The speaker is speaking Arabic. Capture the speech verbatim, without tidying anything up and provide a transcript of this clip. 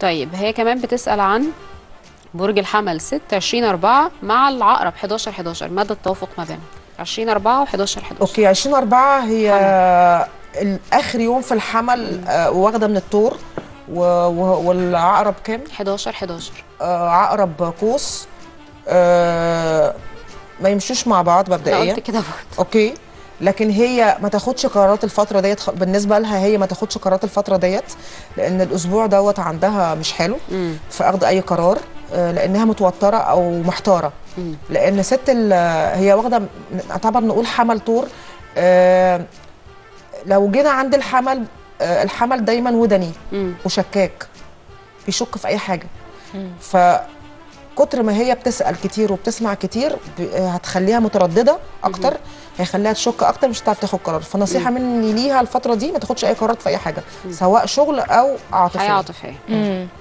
طيب هي كمان بتسأل عن برج الحمل ستة عشرين أربعة مع العقرب حداشر حداشر، مدى التوافق ما بينهم؟ عشرين أربعة وحداشر حداشر. اوكي عشرين أربعة هي اخر يوم في الحمل آه واخده من الثور، والعقرب كام؟ حداشر حداشر. آه عقرب قوس، آه ما يمشوش مع بعض مبدئيا. انا قلت كده برضه. اوكي لكن هي ما تاخدش قرارات الفتره ديت، بالنسبه لها هي ما تاخدش قرارات الفتره ديت لان الاسبوع دوت عندها مش حلو مم. في اخذ اي قرار لانها متوتره او محتاره مم. لان ست هي واخده اعتبر نقول حمل طور. لو جينا عند الحمل، الحمل دايما ودني مم. وشكاك، بيشك في اي حاجه مم. ف كتر ما هي بتسأل كتير وبتسمع كتير هتخليها مترددة أكتر، هيخليها تشك أكتر، مش هتعرف تاخد قرار. فنصيحة مني ليها الفترة دي ما تاخدش أي قرارات في أي حاجة، سواء شغل أو عاطفية.